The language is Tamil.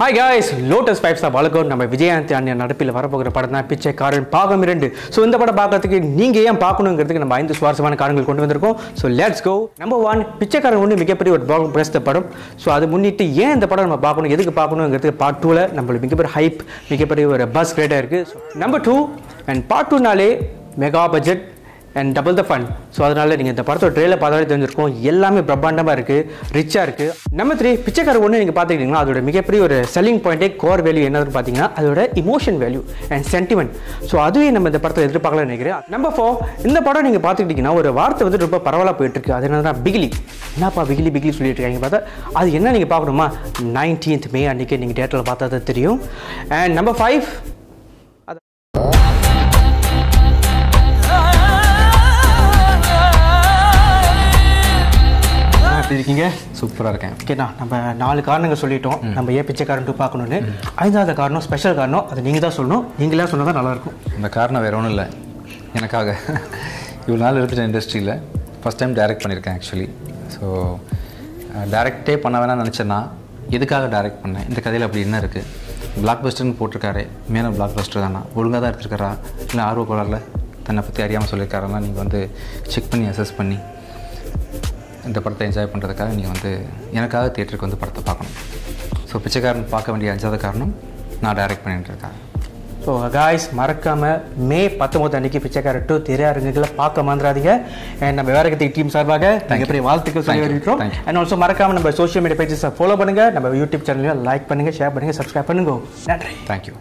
Hi guys, Lotus 5 Star வழக்கம் நம்ம விஜய் ஆண்டனி நடிப்பில் வரப்போகிற படம் தான் பிச்சைக்காரன் பாகம் 2. சோ இந்த படம் பார்க்கிறதுக்கு நீங்க ஏன் பார்க்கணும்ங்கிறதுக்கு நம்ம 5 சுவாரஸ்யமான காரணங்கள் கொண்டு வந்திருக்கோம். So let's go. நம்பர் 1, பிச்சைக்காரன் 1 மிகப்பெரிய ஒரு பிளாக் பஸ்டர் படம். சோ அது முன்னிட்டு ஏன் இந்த படம் நம்ம பார்க்கணும், எதுக்கு பார்க்கணும்ங்கிறதுக்கு பார்ட் 2ல நம்மளுக்கு மிகப்பெரிய ஹைப், மிகப்பெரிய ஒரு பஸ் கிரியேட் இருக்கு. நம்பர் 2 and பார்ட் 2 நாலே mega budget and double the fun. So அதனால நீங்க இந்த படத்தோட ட்ரெய்லர் பார்த்தாலே தெரிஞ்சிருக்கும், எல்லாமே பிரம்மாண்டமா இருக்கு, ரிச்சா இருக்கு. நம்பர் 3, பிச்சைக்காரன் 1 நீங்க பாத்துக்கிட்டீங்கன்னா அதோட மிகப்பெரிய ஒரு செல்லிங் பாயிண்ட், கோர் வேல்யூ என்னன்னு பாத்தீங்கன்னா அதோட emotion value and sentiment. So அதுவே நம்ம இந்த படத்தை எதிர்பார்க்கலாம் நினைக்கிறேன். நம்பர் 4, இந்த படம் நீங்க பாத்துக்கிட்டீங்கன்னா ஒரு வார்த்தை வந்து ரொம்ப பரவலா போயிட்டு இருக்கு, அது என்னன்னா பிகிலி. என்னப்பா பிகிலி பிகிலி சொல்லிட்டு இருக்காங்க பார்த்தா அது என்ன நீங்க பார்க்கணுமா, 19th May அன்னைக்கு நீங்க தியேட்டர்ல பார்த்தா தான் தெரியும். And நம்பர் 5, இருக்கீங்க சூப்பரா இருக்கேன். ஓகேனா நம்ம 4 காரணங்கள் சொல்லிட்டோம் நம்ம ஏன் பிச்சைக்காரன் 2 பார்க்கணும்னு. 5வது காரணம் ஸ்பெஷல் காரணம், அது நீங்க தான் சொல்லணும், நீங்களா சொன்னா தான் நல்லா இருக்கும். இந்த காரணம் வேற ஒண்ணும் இல்ல, எனக்காக இவ்வளவு நாள் இருந்த இண்டஸ்ட்ரியில ஃபர்ஸ்ட் டைம் டைரக்ட் பண்ணிருக்கேன் ஆக்சுவலி. ஸோ டைரக்டே பண்ண வேணாம்னு நினைச்சேன்னா எதுக்காக டைரக்ட் பண்ணேன், இந்த கதையில் அப்படி என்ன இருக்கு, பிளாக் பஸ்டர்னு போட்டிருக்காரு, மேலும் பிளாக் பஸ்டர் தானா, ஒழுங்காக தான் எடுத்துருக்காரா, இல்லை ஆர்வக்கோளாறுல தன்னை பற்றி அறியாமல் சொல்லியிருக்காருன்னா நீங்கள் வந்து செக் பண்ணி அசஸ் பண்ணி இந்த படத்தை என்ஜாய் பண்ணுறதுக்காக நீங்கள் வந்து எனக்காக தியேட்டருக்கு வந்து படத்தை பார்க்கணும். ஸோ பிச்சைக்காரன் பார்க்க வேண்டிய 5வது காரணம் நான் டைரக்ட் பண்ணிட்டு இருக்கேன். ஸோ காய்ஸ் மறக்காமல் May 19 அன்றைக்கி பிச்சைக்காரன் 2 திரையரங்குகளை பார்க்க மாந்துடாதீங்க. அண்ட் நம்ம வேற கத்தி டீம் சார்பாக மிகப்பெரிய வாழ்த்துக்கள் சொல்லி வருகிறோம். அண்ட் ஆல்சோ மறக்காமல் நம்ம சோஷியல் மீடியா பேஜஸை ஃபாலோ பண்ணுங்கள், நம்ம யூடியூப் சேனலையும் லைக் பண்ணுங்கள், ஷேர் பண்ணுங்கள், சப்ஸ்கிரைப் பண்ணுங்க. நன்றி, தேங்க்யூ.